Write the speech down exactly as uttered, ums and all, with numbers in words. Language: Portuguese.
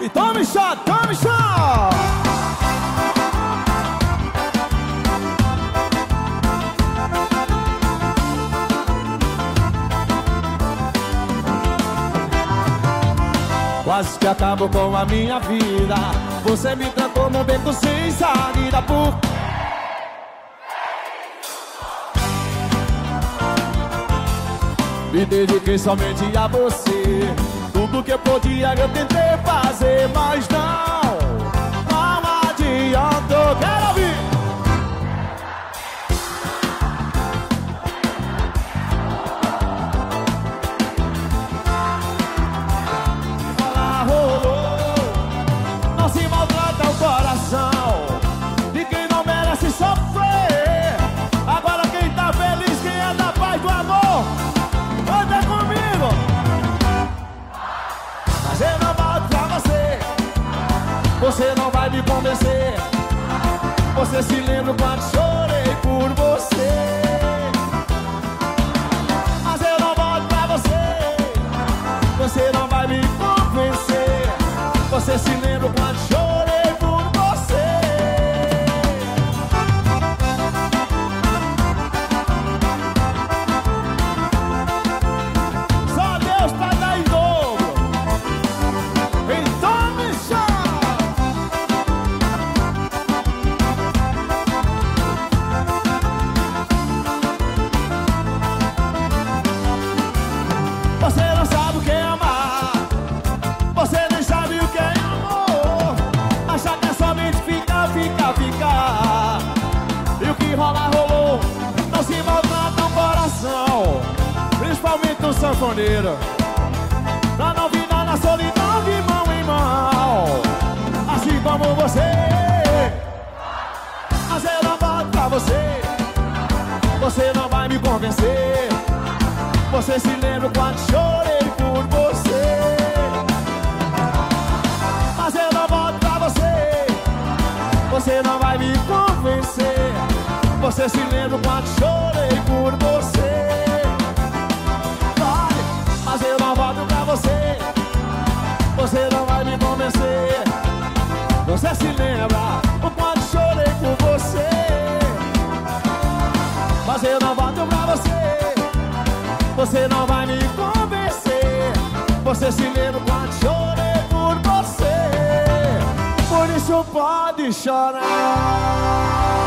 E tome chá, tome chá! Quase que acabo com a minha vida. Você me tratou num beco sem saída por... Me dediquei somente a você. Tudo que eu podia eu tentei fazer, mas não, não adiantou. Quero ouvir! Falar rolou, não se maltrata o coração de quem não merece sofrer. Agora quem tá feliz, quem é da paz do amor, anda comigo. Eu não volto pra você. Você não vai me convencer. Você se lembra quando chorei por você. Mas eu não volto pra você. Você não vai me convencer. Você se lembra quando chorei por você. Só Deus pra dar em dobro. Então me chama. Você não sabe o que é amar. Você nem sabe o que é amor. Achar que é somente ficar, ficar, ficar. E o que rolar, rolou. Não se maltrata o coração, principalmente o sanfoneiro. Pra não virar na solidão de mão em mão, assim como você. Mas eu não volto pra você. Você não vai me convencer. Você se lembra quando chorei por você. Mas eu não volto pra você. Você não vai me convencer. Você se lembra quando chorei por você. Mas eu não volto pra você. Você não vai me convencer. Você se lembra o quanto chorei por você. Mas eu não volto pra você. Você não vai me convencer. Você se lembra o quanto chorei por você. Por isso pode chorar.